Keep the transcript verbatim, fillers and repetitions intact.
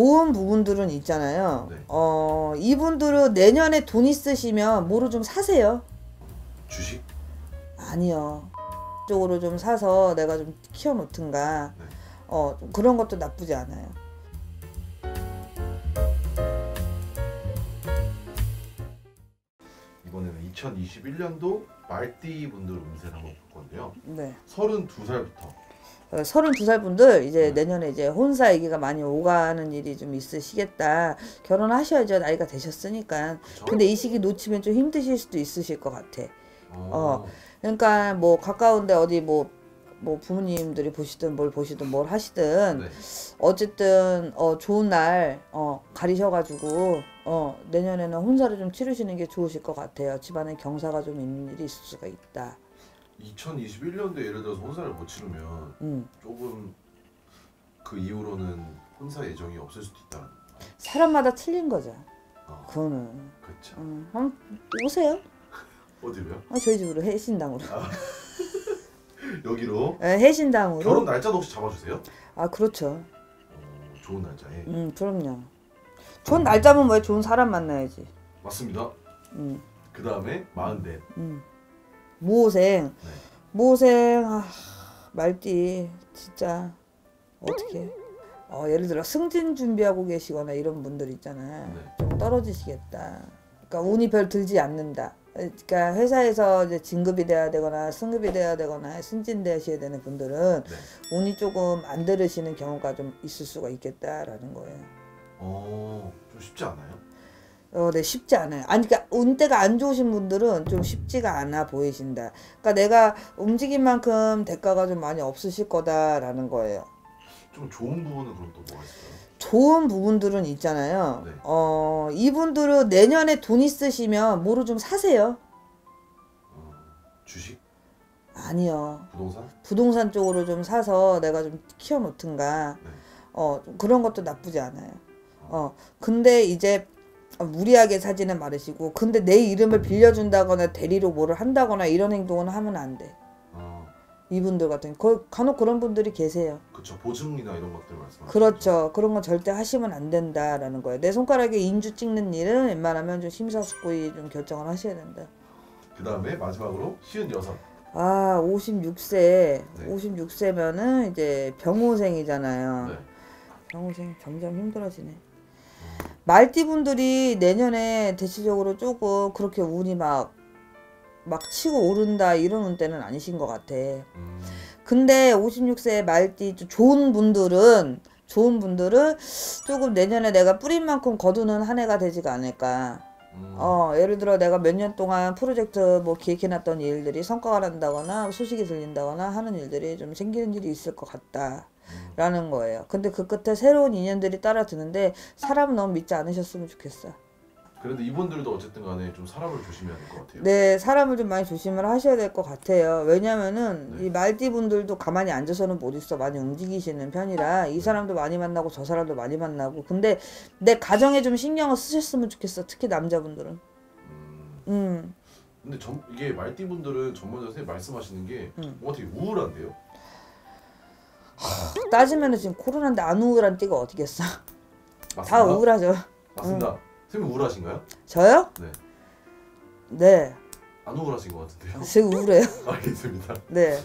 좋은 부분들은 있잖아요. 네. 어, 이분들은 내년에 돈 있으시면 뭐로 좀 사세요. 주식? 아니요. 쪽으로 좀 사서 내가 좀 키워 놓든가. 네. 어, 그런 것도 나쁘지 않아요. 이번에는 이천이십일 년도 말띠 분들 운세를 한번 볼 건데요. 네. 서른두 살부터. 서른두 살 분들 이제 내년에 이제 혼사 얘기가 많이 오가는 일이 좀 있으시겠다. 결혼하셔야죠. 나이가 되셨으니까. 그쵸? 근데 이 시기 놓치면 좀 힘드실 수도 있으실 것 같아. 오. 어, 그러니까 뭐 가까운데 어디 뭐, 뭐 부모님들이 보시든 뭘 보시든 뭘 하시든. 네. 어쨌든 어, 좋은 날 어, 가리셔가지고 어, 내년에는 혼사를 좀 치르시는 게 좋으실 것 같아요. 집안에 경사가 좀 있는 일이 있을 수가 있다. 이천이십일 년도에 예를 들어서 혼사를 못 치르면 음. 조금 그 이후로는 혼사 예정이 없을 수도 있다. 사람마다 틀린 거죠. 어. 그거는. 그렇죠. 음, 한번 오세요. 어디로요? 아, 저희 집으로 해신당으로. 아. 여기로? 네, 해신당으로. 결혼 날짜도 혹시 잡아주세요? 아, 그렇죠. 어, 좋은 날짜에. 음, 그럼요. 좋은 날짜면 왜 좋은 사람 만나야지. 맞습니다. 음. 그 다음에 마흔대. 음. 모호생. 네. 모호생. 아, 말띠 진짜 어떻게 어, 예를 들어 승진 준비하고 계시거나 이런 분들 있잖아. 네. 좀 떨어지시겠다. 그러니까 운이 별 들지 않는다. 그러니까 회사에서 이제 진급이 돼야 되거나 승급이 돼야 되거나 승진되셔야 되는 분들은. 네. 운이 조금 안 들으시는 경우가 좀 있을 수가 있겠다라는 거예요. 어, 좀 쉽지 않아요? 어, 네, 쉽지 않아요. 아니, 그러니까 운대가 안 좋으신 분들은 좀 쉽지가 않아 보이신다. 그러니까 내가 움직인 만큼 대가가 좀 많이 없으실 거다라는 거예요. 좀 좋은 부분은 그럼 또 뭐가 있어요? 좋은 부분들은 있잖아요. 네. 어, 이분들은 내년에 돈 있으시면 뭐로 좀 사세요. 어, 주식? 아니요. 부동산? 부동산 쪽으로 좀 사서 내가 좀 키워 놓든가. 네. 어, 그런 것도 나쁘지 않아요. 어, 근데 이제 무리하게 사지는 말으시고, 근데 내 이름을 빌려준다거나 대리로 뭐를 한다거나 이런 행동은 하면 안 돼. 아. 이분들 같은 거, 간혹 그런 분들이 계세요. 그렇죠. 보증이나 이런 것들 말씀하시죠. 그렇죠. 그런 건 절대 하시면 안 된다라는 거예요. 내 손가락에 인주 찍는 일은 웬만하면 좀 심사숙고히 좀 결정을 하셔야 된다. 그 다음에 마지막으로 쉰여섯. 아, 오십육 세. 네. 오십육 세면은 이제 병호생이잖아요. 네. 병호생 점점 힘들어지네. 말띠분들이 내년에 대체적으로 조금 그렇게 운이 막, 막 치고 오른다 이런 운때는 아니신 것 같아. 음. 근데 오십육 세 말띠 좋은 분들은 좋은 분들은 조금 내년에 내가 뿌린 만큼 거두는 한 해가 되지가 않을까. 음. 어, 예를 들어 내가 몇 년 동안 프로젝트 뭐 기획해놨던 일들이 성과가 난다거나 소식이 들린다거나 하는 일들이 좀 생기는 일이 있을 것 같다. 라는 거예요. 근데 그 끝에 새로운 인연들이 따라 드는데 사람은 너무 믿지 않으셨으면 좋겠어. 그래도 이분들도 어쨌든 간에 좀 사람을 조심해야 될 것 같아요. 네, 사람을 좀 많이 조심을 하셔야 될 것 같아요. 왜냐면은 네. 이 말띠분들도 가만히 앉아서는 못 있어. 많이 움직이시는 편이라 이 사람도 많이 만나고 저 사람도 많이 만나고. 근데 내 가정에 좀 신경을 쓰셨으면 좋겠어. 특히 남자분들은. 음. 음. 근데 점, 이게 말띠분들은 전문가 선생님 말씀하시는 게 음. 뭔가 되게 우울한데요? 따지면은 지금 코로나인데 안 우울한 띠가 어디겠어? 맞습니다. 다 우울하죠. 맞습니다. 응. 선생님 우울하신가요? 저요? 네. 네. 안 우울하신 것 같은데요? 지금 우울해요. 알겠습니다. 네.